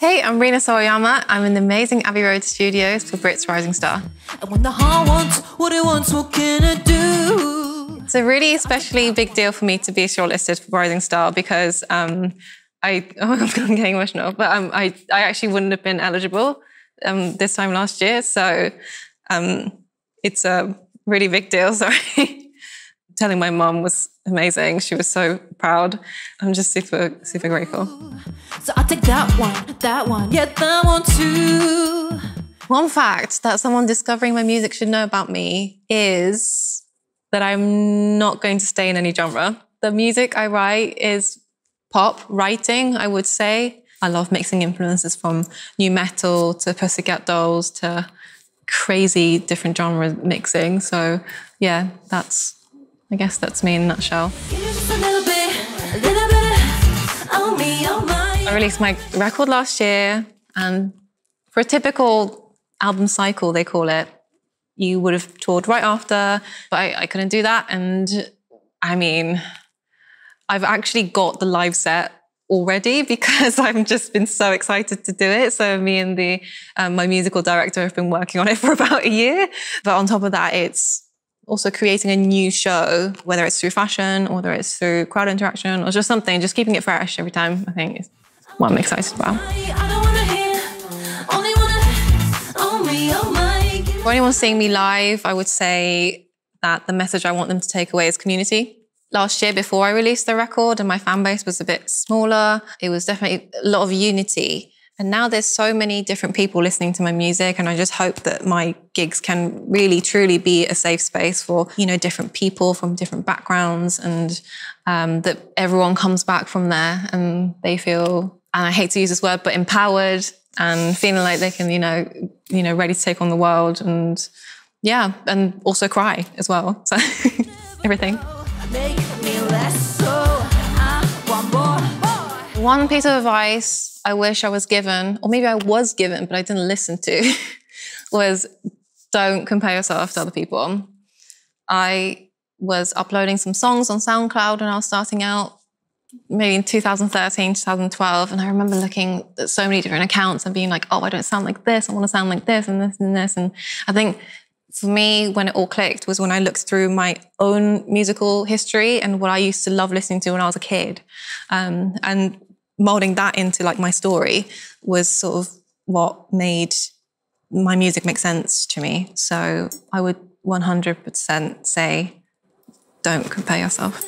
Hey, I'm Rina Sawayama. I'm in the amazing Abbey Road Studios for Brits Rising Star. And when the heart wants what it wants, what can I do? It's a really especially big deal for me to be shortlisted for Rising Star because I'm getting emotional, but I actually wouldn't have been eligible this time last year. So it's a really big deal, sorry. Telling my mum was amazing. She was so proud. I'm just super, super grateful. So I'll take that one, yeah, that one too. One fact that someone discovering my music should know about me is that I'm not going to stay in any genre. The music I write is pop writing, I would say. I love mixing influences from new metal to Pussycat Dolls to crazy different genre mixing. So yeah, that's, I guess that's me in a nutshell. I released my record last year, and for a typical album cycle, they call it, you would have toured right after, but I couldn't do that. And I mean, I've actually got the live set already because I've just been so excited to do it. So me and the my musical director have been working on it for about a year. But on top of that, it's also creating a new show, whether it's through fashion, or whether it's through crowd interaction, or just something, just keeping it fresh every time, I think, is what I'm excited about. For anyone seeing me live, I would say that the message I want them to take away is community. Last year, before I released the record and my fan base was a bit smaller, it was definitely a lot of unity. And now there's so many different people listening to my music, and I just hope that my gigs can really, truly be a safe space for, you know, different people from different backgrounds, and that everyone comes back from there and they feel, and I hate to use this word, but empowered and feeling like they can, you know, ready to take on the world, and yeah, and also cry as well. So everything. Make me less, so I want more. One piece of advice I wish I was given, or maybe I was given but I didn't listen to, was don't compare yourself to other people. I was uploading some songs on SoundCloud when I was starting out, maybe in 2013, 2012, and I remember looking at so many different accounts and being like, oh, I don't sound like this, I want to sound like this and this and this. And I think for me, when it all clicked was when I looked through my own musical history and what I used to love listening to when I was a kid. And molding that into like my story was sort of what made my music make sense to me. So I would 100% say, don't compare yourself.